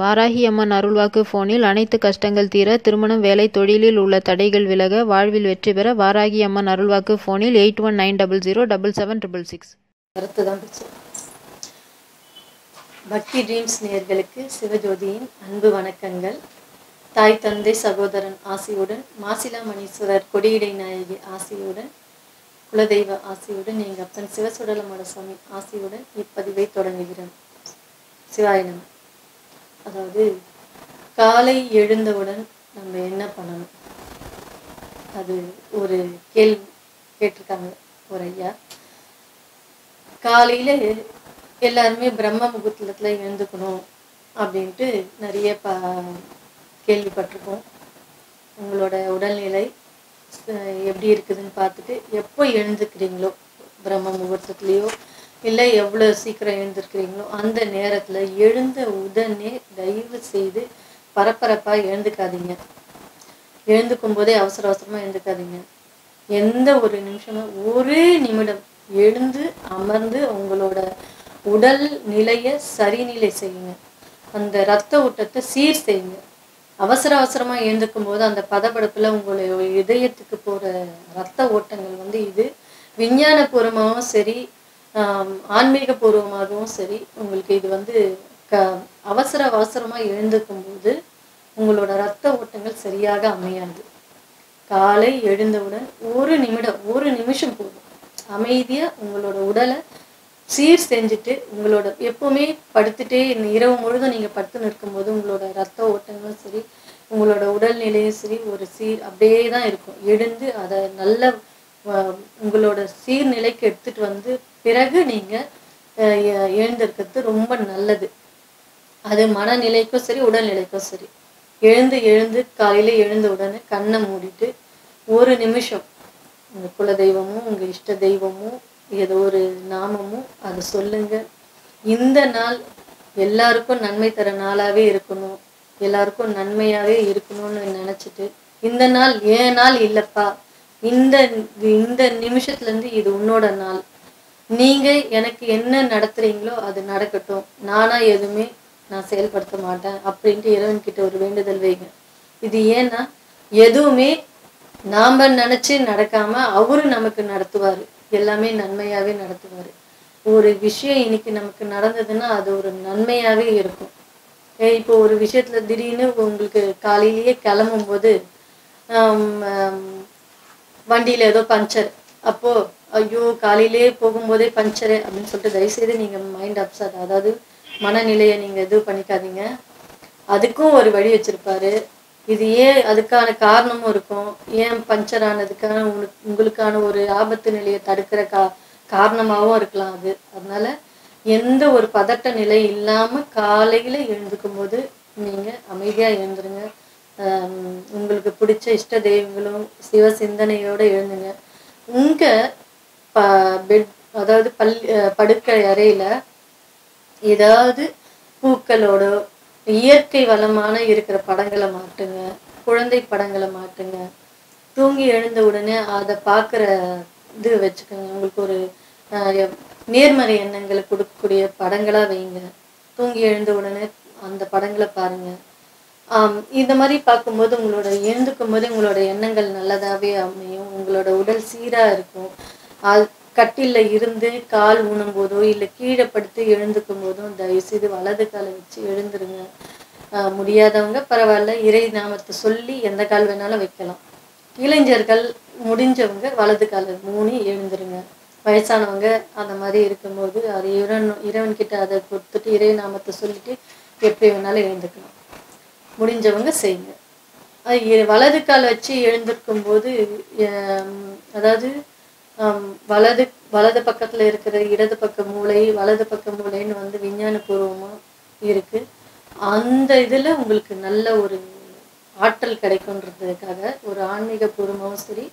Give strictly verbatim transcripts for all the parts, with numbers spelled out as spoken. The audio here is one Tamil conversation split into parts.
வாராகி அம்மன் அருள்வாக்கு ஃபோனில் அனைத்து கஷ்டங்கள் தீர, திருமணம், வேலை, தொழிலில் உள்ள தடைகள் விலக, வாழ்வில் வெற்றி பெற வாராகி அம்மன் அருள்வாக்கு ஃபோனில் eight one nine double zero double seven triple six. கருத்து தான் பக்தி ட்ரீம்ஸ் நேயர்களுக்கு சிவஜோதியின் அன்பு வணக்கங்கள். தாய் தந்தை சகோதரன் ஆசியுடன், மாசிலா மணீஸ்வரர் கொடியிடை நாயகி ஆசியுடன், குலதெய்வ ஆசியுடன், எங்கள் அப்பன் சிவசுடலமோட சுவாமி ஆசியுடன் இப்பதிவை தொடங்குகிறோம். சிவாயினம். அதாவது காலை எழுந்தவுடன் நம்ம என்ன பண்ணணும், அது ஒரு கேள்வி கேட்டிருக்காங்க ஒரு ஐயா. காலையில் எல்லாருமே பிரம்ம முகூர்த்தத்தில் எழுந்துக்கணும் அப்படின்ட்டு நிறைய ப கேள்விப்பட்டிருக்கோம். உங்களோட உடல்நிலை எப்படி இருக்குதுன்னு பார்த்துட்டு எப்போ எழுந்துக்கிறீங்களோ, பிரம்ம முகூர்த்தத்துலேயோ இல்லை எவ்வளோ சீக்கிரம் எழுந்திருக்கிறீங்களோ அந்த நேரத்தில் எழுந்த உடனே தயவு செய்து பரபரப்பாக எழுந்துக்காதீங்க. எழுந்துக்கும் போதே அவசர அவசரமாக எழுந்துக்காதீங்க. எந்த ஒரு நிமிஷமும் ஒரு நிமிடம் எழுந்து அமர்ந்து உங்களோட உடல் நிலையை சரிநிலை செய்யுங்க. அந்த இரத்த ஓட்டத்தை சீர் செய்யுங்க. அவசர அவசரமாக எழுந்துக்கும் போது அந்த பதபடுப்பில் உங்களுடைய இதயத்துக்கு போகிற இரத்த ஓட்டங்கள் வந்து இது விஞ்ஞானபூர்வமாகவும் சரி, ஆன்மீக பூர்வமாகவும் சரி, உங்களுக்கு இது வந்து க அவசர அவசரமாக எழுந்துக்கும் போது உங்களோட இரத்த ஓட்டங்கள் சரியாக அமையாது. காலை எழுந்தவுடன் ஒரு நிமிடம் ஒரு நிமிஷம் போதும். அமைதியாக உங்களோட உடலை சீர் செஞ்சுட்டு உங்களோட எப்போவுமே படுத்துகிட்டே இரவு முழுதும் நீங்கள் படுத்துன்னு இருக்கும்போது உங்களோட இரத்த ஓட்டங்களும் சரி உங்களோட உடல்நிலையும் சரி ஒரு சீர் அப்படியே தான் இருக்கும். எழுந்து அதை நல்ல உங்களோட சீர்நிலைக்கு எடுத்துகிட்டு வந்து பிறகு நீங்கள் எழுந்திருக்கிறது ரொம்ப நல்லது. அது மனநிலைக்கும் சரி உடல்நிலைக்கும் சரி. எழுந்து எழுந்து காலையில் எழுந்த உடனே கண்ணை மூடிட்டு ஒரு நிமிஷம் உங்கள் குலதெய்வமும் உங்கள் இஷ்ட தெய்வமும் ஏதோ ஒரு நாமமும் அதை சொல்லுங்கள். இந்த நாள் எல்லாருக்கும் நன்மை தர நாளாகவே இருக்கணும், எல்லாருக்கும் நன்மையாகவே இருக்கணும்னு நினச்சிட்டு, இந்த நாள் ஏன் நாள் இல்லைப்பா, இந்த இந்த நிமிஷத்துலேருந்து இது உன்னோட நாள், நீங்கள் எனக்கு என்ன நடத்துகிறீங்களோ அது நடக்கட்டும், நானாக எதுவுமே நான் செயல்படுத்த மாட்டேன் அப்படின்ட்டு இறைவன்கிட்ட ஒரு வேண்டுதல் வைங்க. இது ஏன்னா எதுவுமே நாம் நினச்சி நடக்காமல் அவரு நமக்கு நடத்துவார், எல்லாமே நன்மையாகவே நடத்துவார். ஒரு விஷயம் இன்னைக்கு நமக்கு நடந்ததுன்னா அது ஒரு நன்மையாகவே இருக்கும். இப்போ ஒரு விஷயத்தில் திடீர்னு உங்களுக்கு காலையிலேயே கிளம்பும்போது வண்டியில் ஏதோ பஞ்சர், அப்போது ஐயோ காலையிலே போகும்போதே பஞ்சரு அப்படின்னு சொல்லிட்டு தயவுசெய்து நீங்கள் மைண்ட் அப்செட், அதாவது மனநிலையை நீங்கள் இது பண்ணிக்காதீங்க. அதுக்கும் ஒரு வழி வச்சுருப்பாரு. இது ஏன் அதுக்கான காரணமும் இருக்கும். ஏன் பஞ்சர் ஆனதுக்கான உங்களுக்கு உங்களுக்கான ஒரு ஆபத்து நிலையை தடுக்கிற கா காரணமாகவும் இருக்கலாம் அது. அதனால் எந்த ஒரு பதட்ட நிலை இல்லாமல் காலையில் எழுந்துக்கும் போது நீங்கள் அமைதியாக எழுந்துருங்க. உங்களுக்கு பிடிச்ச இஷ்ட தெய்வங்களும் சிவ சிந்தனையோடு எழுந்துங்க. உங்கள் ப பெட் அதாவது பல் படுக்கை அறையில் ஏதாவது பூக்களோட இயற்கை வளமான இருக்கிற படங்களை மாட்டுங்க, குழந்தை படங்களை மாட்டுங்க. தூங்கி எழுந்த உடனே அதை பார்க்குற இது வச்சுக்கோங்க. உங்களுக்கு ஒரு நேர்மறை எண்ணங்களை கொடுக்கக்கூடிய படங்களாக வைங்க. தூங்கி எழுந்த உடனே அந்த படங்களை பாருங்கள். இந்த மாதிரி பார்க்கும்போது உங்களோட எழுந்துக்கும் போது உங்களோட எண்ணங்கள் நல்லதாகவே அமையும். உங்களோட உடல் சீராக இருக்கும். அது கட்டில இருந்து கால் ஊனும் போதோ இல்லை கீழே படுத்து எழுந்துக்கும் போதும் தயவுசெய்து வலது காலை வச்சு எழுந்துருங்க. முடியாதவங்க பரவாயில்ல, இறை நாமத்தை சொல்லி எந்த கால் வேணாலும் வைக்கலாம். இளைஞர்கள் முடிஞ்சவங்க வலது காலை ஊனி எழுந்துருங்க. வயசானவங்க அந்த மாதிரி இருக்கும்போது அது இறைவன் இறைவன்கிட்ட அதை கொடுத்துட்டு இறை நாமத்தை சொல்லிட்டு எப்படி வேணாலும் எழுந்துக்கலாம். முடிஞ்சவங்க செய்யுங்க. அது வலது கால் வச்சு எழுந்திருக்கும் போது அதாவது வலது வலது பக்கத்தில் இருக்கிற இடது பக்க மூளை வலது பக்க மூளைன்னு வந்து விஞ்ஞானபூர்வமாக இருக்குது. அந்த இதில் உங்களுக்கு நல்ல ஒரு ஆற்றல் கிடைக்குன்றதுக்காக ஒரு ஆன்மீக பூர்வமாகவும் சரி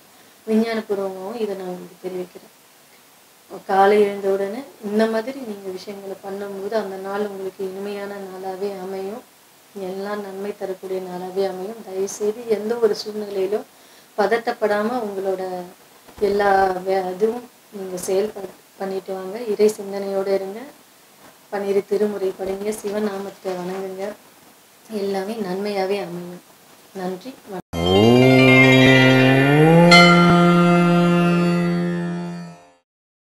விஞ்ஞானபூர்வமாகவும் இதை நான் உங்களுக்கு தெரிவிக்கிறேன். காலை எழுந்த உடனே இந்த மாதிரி நீங்கள் விஷயங்களை பண்ணும்போது அந்த நாள் உங்களுக்கு இனிமையான நாளாகவே அமையும், எல்லாம் நன்மை தரக்கூடிய நாளாகவே அமையும். தயவுசெய்து எந்த ஒரு சூழ்நிலையிலும் பதட்டப்படாமல் உங்களோட எல்லா இதுவும் நீங்கள் செயல்பட பண்ணிட்டு வாங்க. இறை சிந்தனையோடு இருங்க. பன்னிரு திருமுறை படிங்க, சிவநாமத்தை வணங்குங்க. எல்லாமே நன்மையாகவே அமையும். நன்றி.